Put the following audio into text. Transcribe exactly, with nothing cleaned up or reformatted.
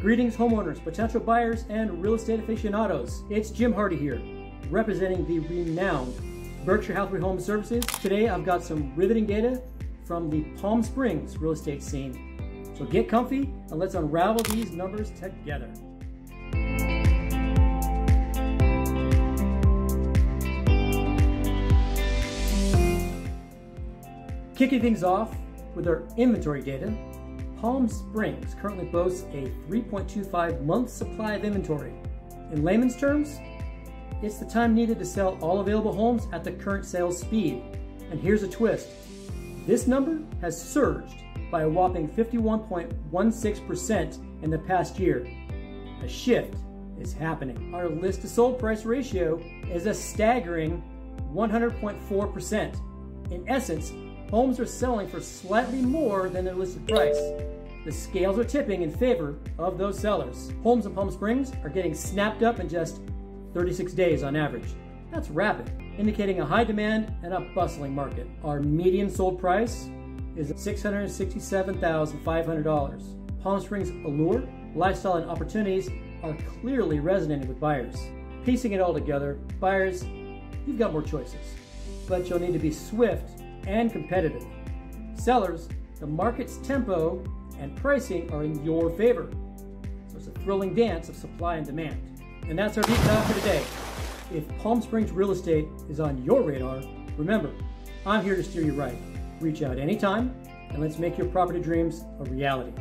Greetings homeowners, potential buyers, and real estate aficionados. It's Jim Hardy here, representing the renowned Berkshire Hathaway Home Services. Today I've got some riveting data from the Palm Springs real estate scene. So get comfy and let's unravel these numbers together. Kicking things off with our inventory data, Palm Springs currently boasts a three point two five month supply of inventory. In layman's terms, it's the time needed to sell all available homes at the current sales speed. And here's a twist. This number has surged by a whopping fifty-one point one six percent in the past year. A shift is happening. Our list to sold price ratio is a staggering one hundred point four percent. In essence, homes are selling for slightly more than their listed price. The scales are tipping in favor of those sellers. Homes in Palm Springs are getting snapped up in just thirty-six days on average. That's rapid, indicating a high demand and a bustling market. Our median sold price is six hundred sixty-seven thousand five hundred dollars. Palm Springs' allure, lifestyle, and opportunities are clearly resonating with buyers. Piecing it all together, buyers, you've got more choices, but you'll need to be swift and competitive. Sellers, the market's tempo and pricing are in your favor. So it's a thrilling dance of supply and demand. And that's our deep dive for today. If Palm Springs real estate is on your radar, remember, I'm here to steer you right. Reach out anytime and let's make your property dreams a reality.